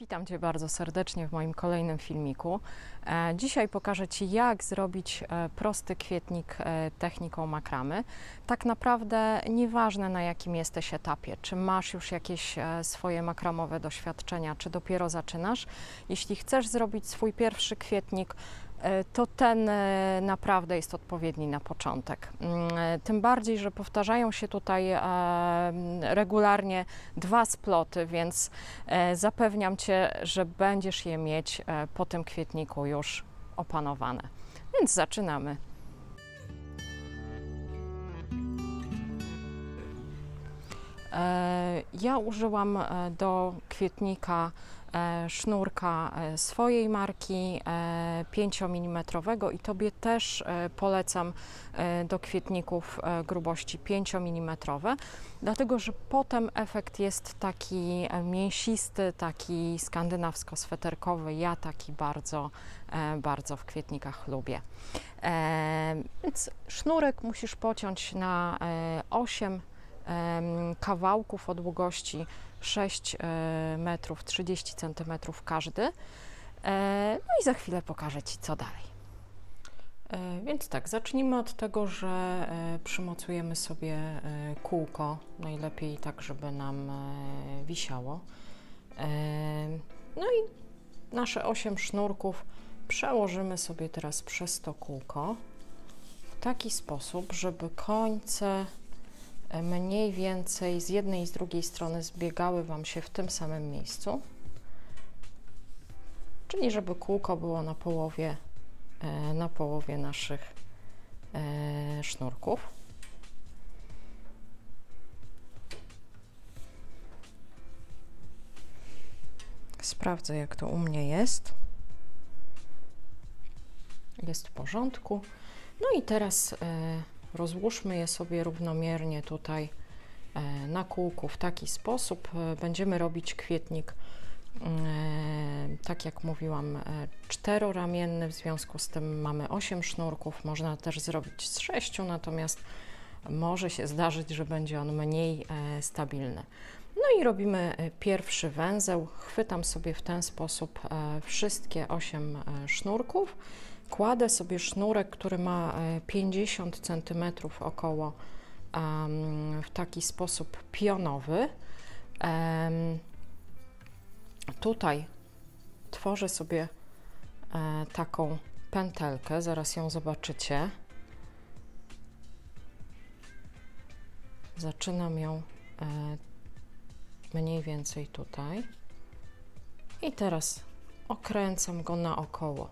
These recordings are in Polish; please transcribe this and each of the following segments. Witam Cię bardzo serdecznie w moim kolejnym filmiku. Dzisiaj pokażę Ci, jak zrobić prosty kwietnik techniką makramy. Tak naprawdę nieważne, na jakim jesteś etapie, czy masz już jakieś swoje makramowe doświadczenia, czy dopiero zaczynasz. Jeśli chcesz zrobić swój pierwszy kwietnik, to ten naprawdę jest odpowiedni na początek. Tym bardziej, że powtarzają się tutaj regularnie dwa sploty, więc zapewniam Cię, że będziesz je mieć po tym kwietniku już opanowane. Więc zaczynamy. Ja użyłam do kwietnika sznurka swojej marki 5 mm i Tobie też polecam do kwietników grubości 5 mm, dlatego że potem efekt jest taki mięsisty, taki skandynawsko-sweterkowy. Ja taki bardzo w kwietnikach lubię. Więc sznurek musisz pociąć na 8 kawałków o długości 6 metrów 30 cm każdy. No i za chwilę pokażę Ci, co dalej. Więc tak, zacznijmy od tego, że przymocujemy sobie kółko, najlepiej tak, żeby nam wisiało. No i nasze 8 sznurków przełożymy sobie teraz przez to kółko w taki sposób, żeby końce mniej więcej z jednej i z drugiej strony zbiegały Wam się w tym samym miejscu, czyli żeby kółko było na połowie naszych sznurków. Sprawdzę, jak to u mnie jest. Jest w porządku. No i teraz rozłóżmy je sobie równomiernie tutaj na kółku w taki sposób. Będziemy robić kwietnik, tak jak mówiłam, czteroramienny, w związku z tym mamy 8 sznurków, można też zrobić z 6, natomiast może się zdarzyć, że będzie on mniej stabilny. No i robimy pierwszy węzeł, chwytam sobie w ten sposób wszystkie 8 sznurków. Kładę sobie sznurek, który ma 50 cm około, w taki sposób pionowy. Tutaj tworzę sobie taką pętelkę, zaraz ją zobaczycie. Zaczynam ją mniej więcej tutaj i teraz okręcam go naokoło.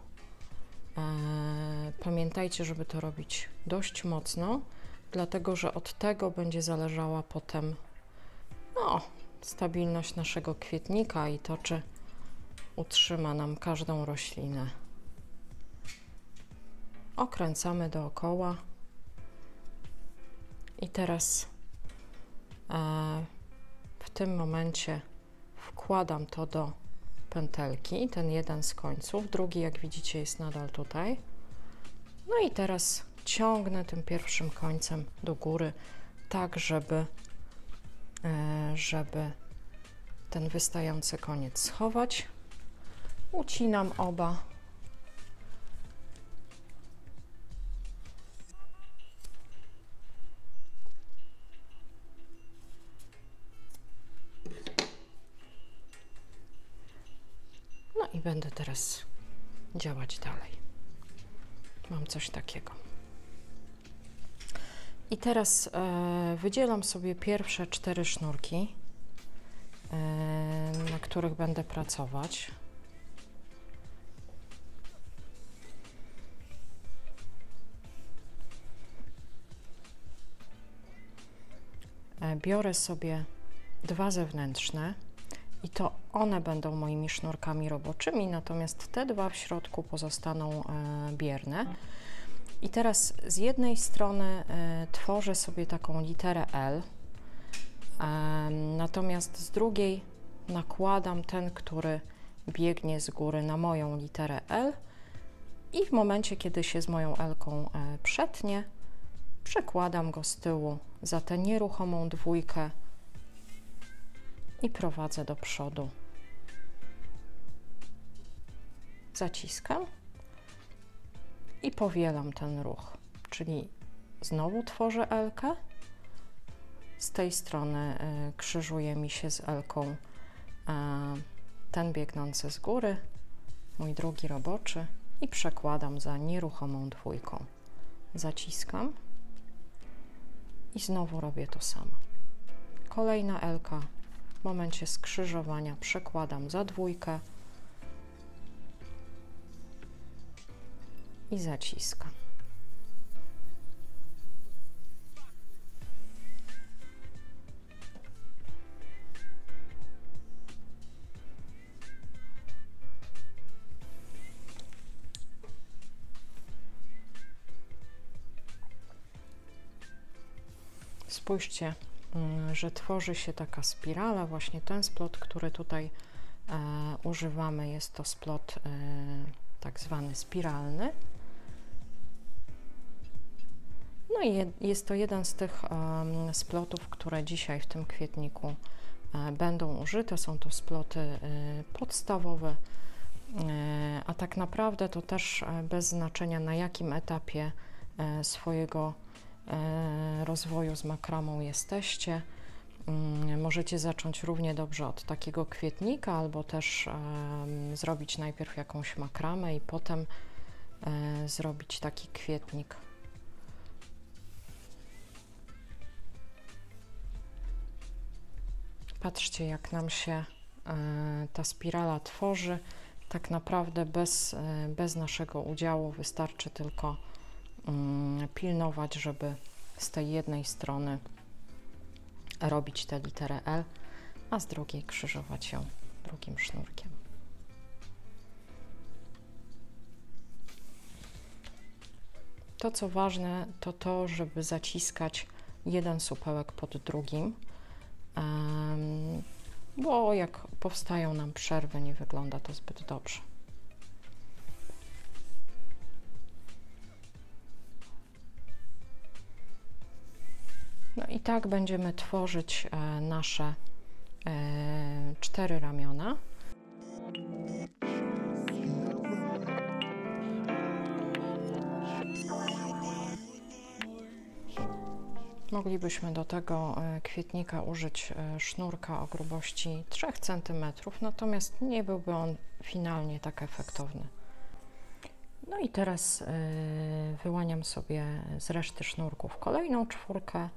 Pamiętajcie, żeby to robić dość mocno, dlatego że od tego będzie zależała potem stabilność naszego kwietnika i to, czy utrzyma nam każdą roślinę. Okręcamy dookoła i teraz w tym momencie wkładam to do pętelki, ten jeden z końców, drugi, jak widzicie, jest nadal tutaj. No i teraz ciągnę tym pierwszym końcem do góry, tak żeby ten wystający koniec schować. Ucinam oba. I będę teraz działać dalej. Mam coś takiego. I teraz wydzielam sobie pierwsze 4 sznurki, na których będę pracować. Biorę sobie 2 zewnętrzne. I to one będą moimi sznurkami roboczymi, natomiast te 2 w środku pozostaną bierne. I teraz z jednej strony tworzę sobie taką literę L, natomiast z drugiej nakładam ten, który biegnie z góry, na moją literę L i w momencie, kiedy się z moją L-ką przetnie, przekładam go z tyłu za tę nieruchomą dwójkę i prowadzę do przodu zaciskam i powielam ten ruch, czyli znowu tworzę L-kę, z tej strony krzyżuje mi się z L-ką ten biegnący z góry, mój drugi roboczy i przekładam za nieruchomą dwójką. Zaciskam i znowu robię to samo. Kolejna L-ka, w momencie skrzyżowania przekładam za dwójkę i zaciskam. Spójrzcie, że tworzy się taka spirala, właśnie ten splot, który tutaj używamy, jest to splot tak zwany spiralny. No i jest to jeden z tych splotów, które dzisiaj w tym kwietniku będą użyte. Są to sploty podstawowe, a tak naprawdę to też bez znaczenia, na jakim etapie swojego rozwoju z makramą jesteście. Możecie zacząć równie dobrze od takiego kwietnika, albo też zrobić najpierw jakąś makramę i potem zrobić taki kwietnik. Patrzcie, jak nam się ta spirala tworzy. Tak naprawdę bez naszego udziału, wystarczy tylko pilnować, żeby z tej jednej strony robić tę literę L, a z drugiej krzyżować ją drugim sznurkiem. To, co ważne, to to, żeby zaciskać jeden supełek pod drugim, bo jak powstają nam przerwy, nie wygląda to zbyt dobrze. No i tak będziemy tworzyć nasze 4 ramiona. Moglibyśmy do tego kwietnika użyć sznurka o grubości 3 cm, natomiast nie byłby on finalnie tak efektowny. No i teraz wyłaniam sobie z reszty sznurków kolejną czwórkę.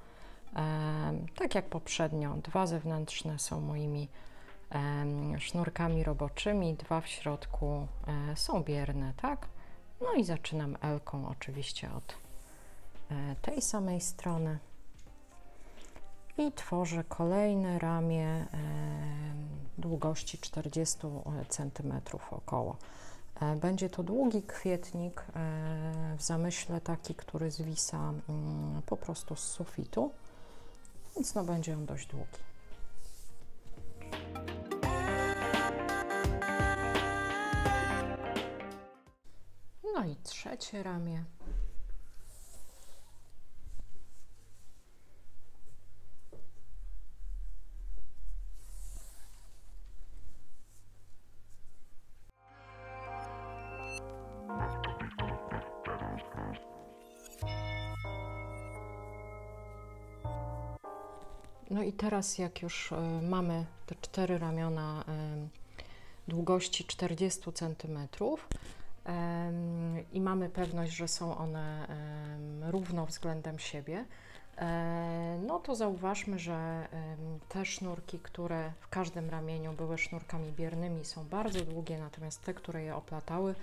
Tak jak poprzednio, 2 zewnętrzne są moimi sznurkami roboczymi, 2 w środku są bierne, tak? No i zaczynam L-ką oczywiście od tej samej strony i tworzę kolejne ramię długości 40 cm około. Będzie to długi kwietnik, w zamyśle taki, który zwisa po prostu z sufitu. Więc no, będzie on dość długi. No i trzecie ramię. No i teraz, jak już mamy te 4 ramiona długości 40 cm i mamy pewność, że są one równo względem siebie, no to zauważmy, że te sznurki, które w każdym ramieniu były sznurkami biernymi, są bardzo długie, natomiast te, które je oplatały,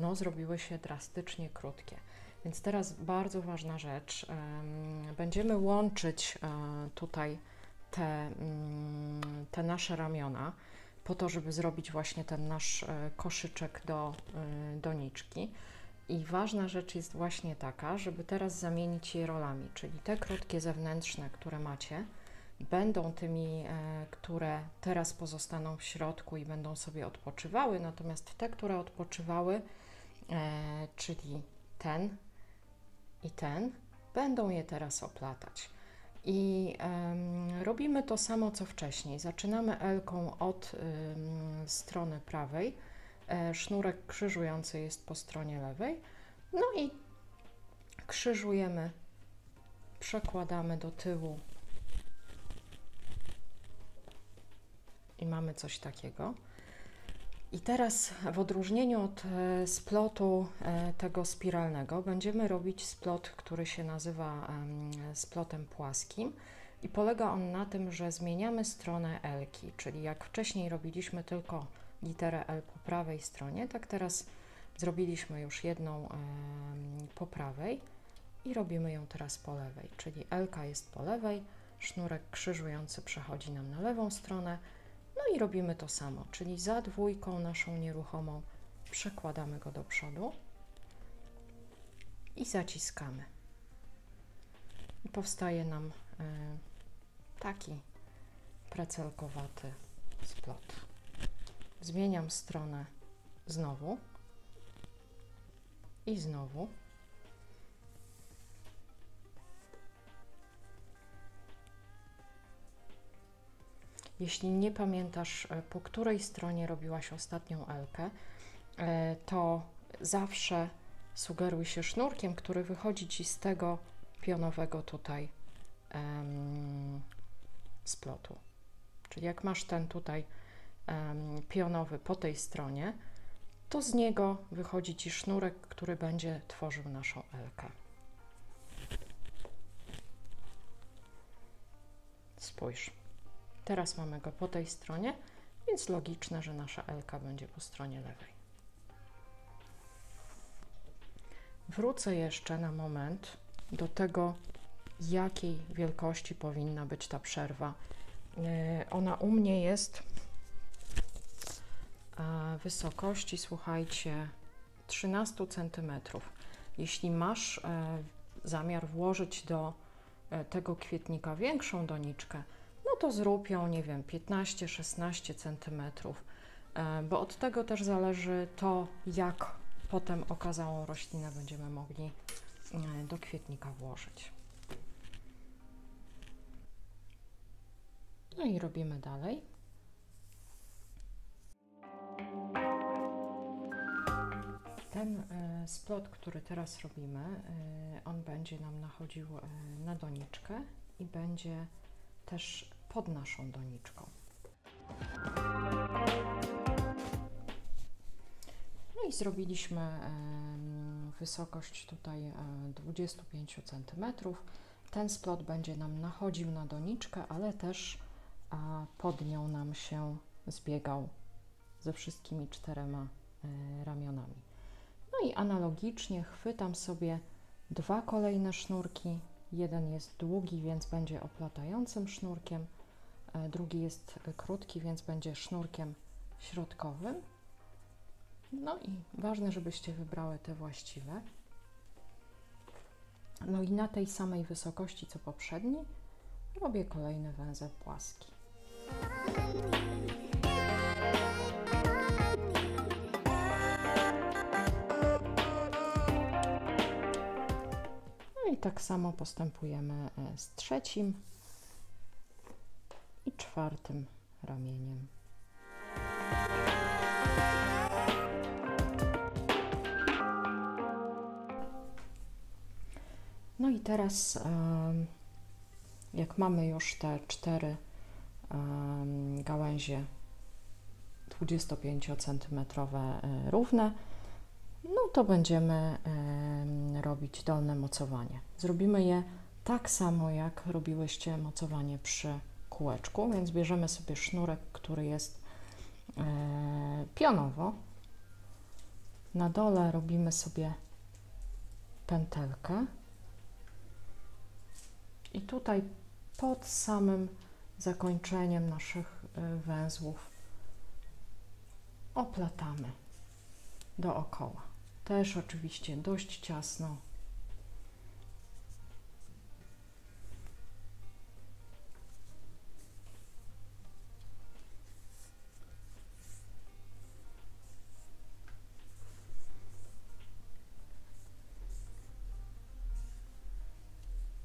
no zrobiły się drastycznie krótkie. Więc teraz bardzo ważna rzecz, będziemy łączyć tutaj te nasze ramiona po to, żeby zrobić właśnie ten nasz koszyczek do doniczki. I ważna rzecz jest właśnie taka, żeby teraz zamienić je rolami, czyli te krótkie zewnętrzne, które macie, będą tymi, które teraz pozostaną w środku i będą sobie odpoczywały, natomiast te, które odpoczywały, czyli ten i ten, będą je teraz oplatać. I robimy to samo, co wcześniej. Zaczynamy L-ką od strony prawej sznurek krzyżujący jest po stronie lewej. No i krzyżujemy, przekładamy do tyłu i mamy coś takiego. I teraz w odróżnieniu od splotu tego spiralnego będziemy robić splot, który się nazywa splotem płaskim i polega on na tym, że zmieniamy stronę L-ki, czyli jak wcześniej robiliśmy tylko literę L po prawej stronie, tak teraz zrobiliśmy już jedną po prawej i robimy ją teraz po lewej, czyli L-ka jest po lewej, sznurek krzyżujący przechodzi nam na lewą stronę. No i robimy to samo, czyli za dwójką naszą nieruchomą przekładamy go do przodu i zaciskamy. I powstaje nam taki precelkowaty splot. Zmieniam stronę znowu. Jeśli nie pamiętasz, po której stronie robiłaś ostatnią L-kę, to zawsze sugeruj się sznurkiem, który wychodzi Ci z tego pionowego tutaj splotu. Czyli jak masz ten tutaj pionowy po tej stronie, to z niego wychodzi Ci sznurek, który będzie tworzył naszą L-kę. Spójrz. Teraz mamy go po tej stronie, więc logiczne, że nasza L-ka będzie po stronie lewej. Wrócę jeszcze na moment do tego, jakiej wielkości powinna być ta przerwa. Ona u mnie jest wysokości, słuchajcie, 13 cm. Jeśli masz zamiar włożyć do tego kwietnika większą doniczkę, no to zrób ją, nie wiem, 15-16 cm, bo od tego też zależy to, jak potem okazałą roślinę będziemy mogli do kwietnika włożyć. No i robimy dalej. Ten splot, który teraz robimy, on będzie nam nachodził na doniczkę i będzie też pod naszą doniczką. No i zrobiliśmy wysokość tutaj 25 cm. Ten splot będzie nam nachodził na doniczkę, ale też pod nią nam się zbiegał ze wszystkimi czterema ramionami. No i analogicznie chwytam sobie dwa kolejne sznurki. Jeden jest długi, więc będzie oplatającym sznurkiem, drugi jest krótki, więc będzie sznurkiem środkowym. No i ważne, żebyście wybrały te właściwe. No i na tej samej wysokości co poprzedni robię kolejny węzeł płaski. I tak samo postępujemy z trzecim i czwartym ramieniem. No i teraz, jak mamy już te cztery gałęzie 25 cm równe, no to będziemy robić dolne mocowanie. Zrobimy je tak samo, jak robiłyście mocowanie przy kółeczku, więc bierzemy sobie sznurek, który jest pionowo. Na dole robimy sobie pętelkę i tutaj pod samym zakończeniem naszych węzłów oplatamy dookoła. Też oczywiście dość ciasno.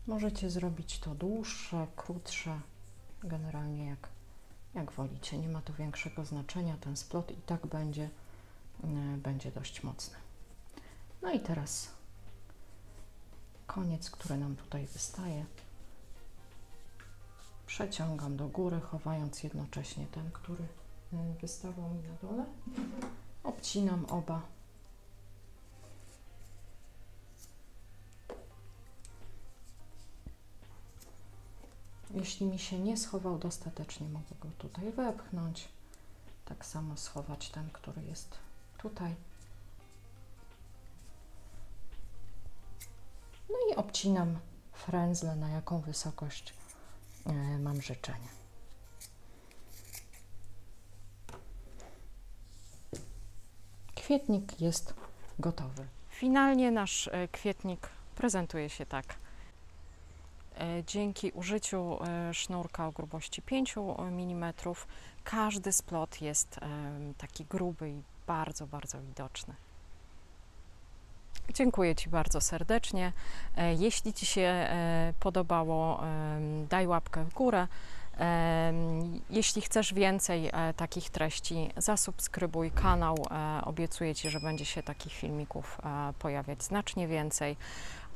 Możecie zrobić to dłuższe, krótsze, generalnie jak wolicie. Nie ma to większego znaczenia, ten splot i tak będzie będzie dość mocne. No i teraz koniec, który nam tutaj wystaje, przeciągam do góry, chowając jednocześnie ten, który wystawał mi na dole. Obcinam oba. Jeśli mi się nie schował dostatecznie, mogę go tutaj wepchnąć. Tak samo schować ten, który jest tutaj. No i obcinam frędzlę, na jaką wysokość mam życzenie. Kwietnik jest gotowy. Finalnie nasz kwietnik prezentuje się tak. Dzięki użyciu sznurka o grubości 5 mm każdy splot jest taki gruby i bardzo, bardzo widoczny. Dziękuję Ci bardzo serdecznie. Jeśli Ci się podobało, daj łapkę w górę. Jeśli chcesz więcej takich treści, zasubskrybuj kanał. Obiecuję Ci, że będzie się takich filmików pojawiać znacznie więcej.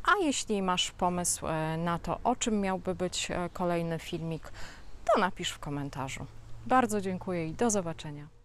A jeśli masz pomysł na to, o czym miałby być kolejny filmik, to napisz w komentarzu. Bardzo dziękuję i do zobaczenia.